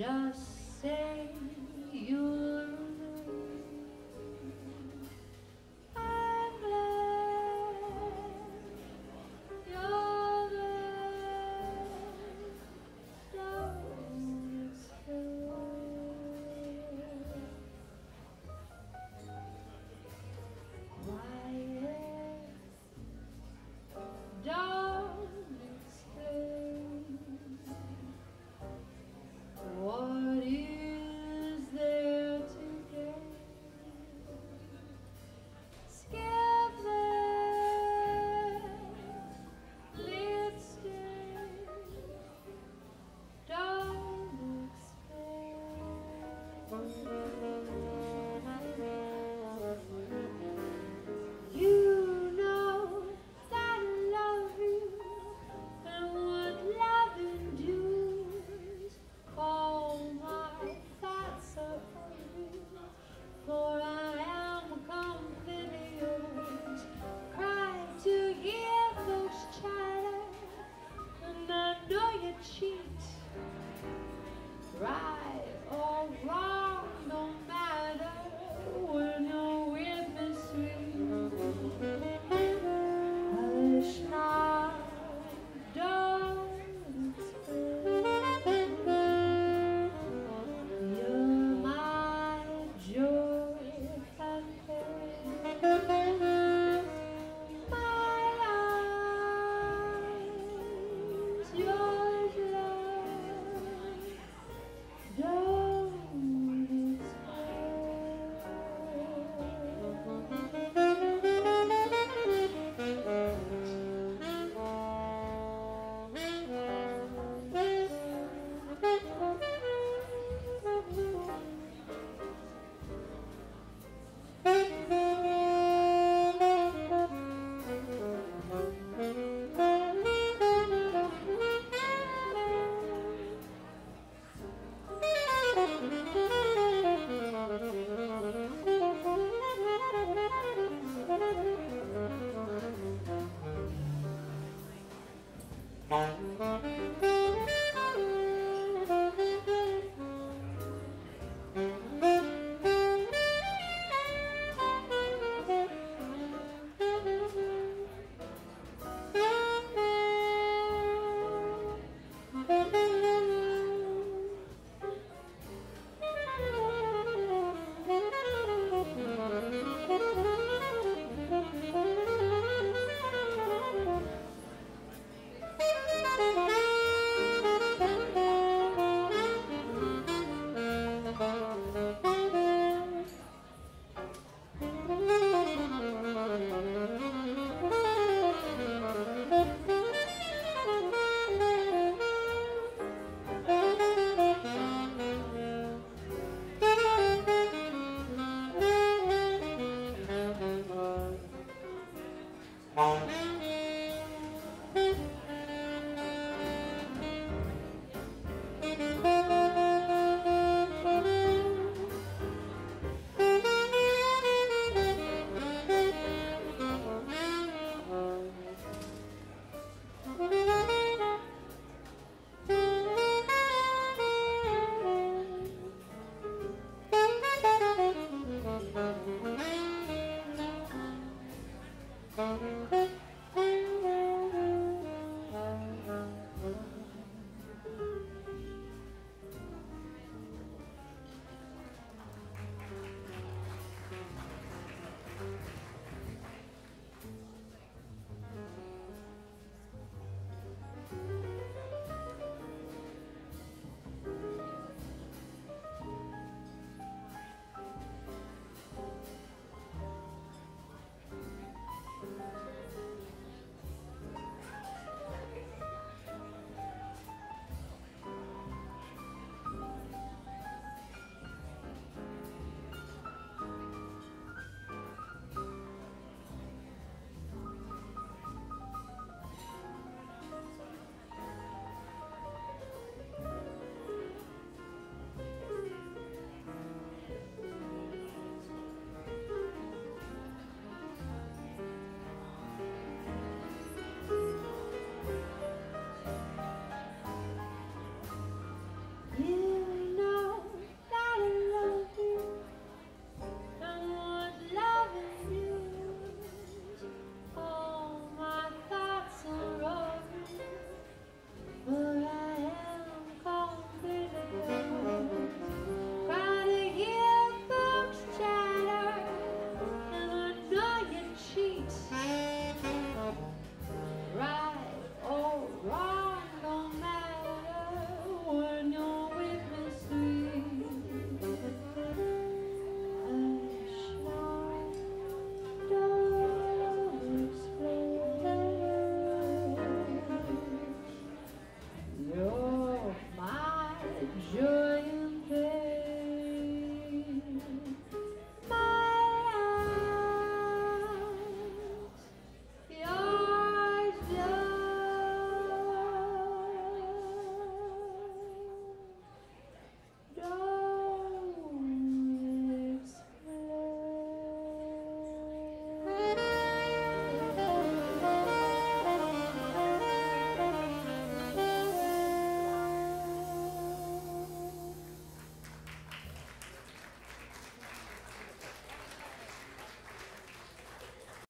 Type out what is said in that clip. just